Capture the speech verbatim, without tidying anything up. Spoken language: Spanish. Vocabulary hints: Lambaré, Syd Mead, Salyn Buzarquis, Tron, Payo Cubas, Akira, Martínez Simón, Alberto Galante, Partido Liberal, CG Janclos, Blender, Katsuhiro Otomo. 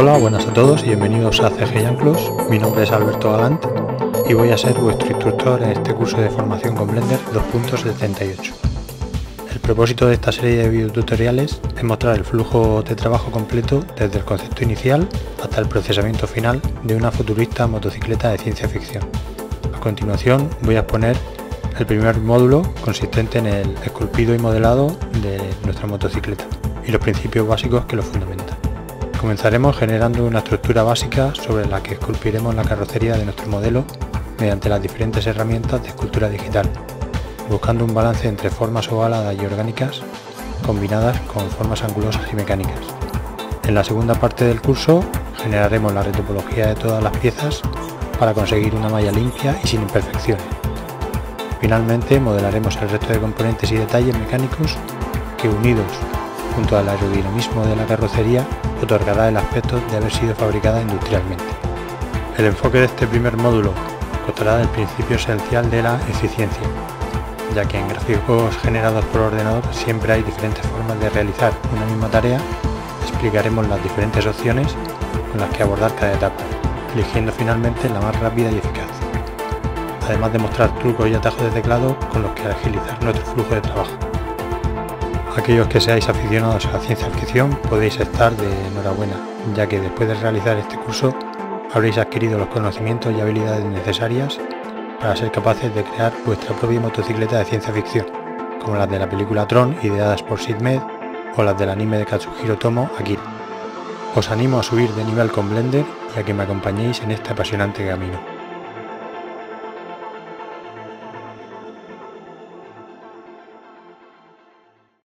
Hola, buenas a todos y bienvenidos a C G Janclos. Mi nombre es Alberto Galante y voy a ser vuestro instructor en este curso de formación con Blender dos punto setenta y ocho. El propósito de esta serie de videotutoriales es mostrar el flujo de trabajo completo desde el concepto inicial hasta el procesamiento final de una futurista motocicleta de ciencia ficción. A continuación voy a exponer el primer módulo, consistente en el esculpido y modelado de nuestra motocicleta y los principios básicos que lo fundamentan. Comenzaremos generando una estructura básica sobre la que esculpiremos la carrocería de nuestro modelo mediante las diferentes herramientas de escultura digital, buscando un balance entre formas ovaladas y orgánicas combinadas con formas angulosas y mecánicas. En la segunda parte del curso generaremos la retopología de todas las piezas para conseguir una malla limpia y sin imperfecciones. Finalmente modelaremos el resto de componentes y detalles mecánicos que, unidos junto al aerodinamismo de la carrocería, otorgará el aspecto de haber sido fabricada industrialmente. El enfoque de este primer módulo constará del principio esencial de la eficiencia, ya que en gráficos generados por ordenador siempre hay diferentes formas de realizar una misma tarea. Explicaremos las diferentes opciones con las que abordar cada etapa, eligiendo finalmente la más rápida y eficaz, además de mostrar trucos y atajos de teclado con los que agilizar nuestro flujo de trabajo. Aquellos que seáis aficionados a la ciencia ficción podéis estar de enhorabuena, ya que después de realizar este curso habréis adquirido los conocimientos y habilidades necesarias para ser capaces de crear vuestra propia motocicleta de ciencia ficción, como las de la película Tron, ideadas por Syd Mead, o las del anime de Katsuhiro Otomo, Akira. Os animo a subir de nivel con Blender y a que me acompañéis en este apasionante camino.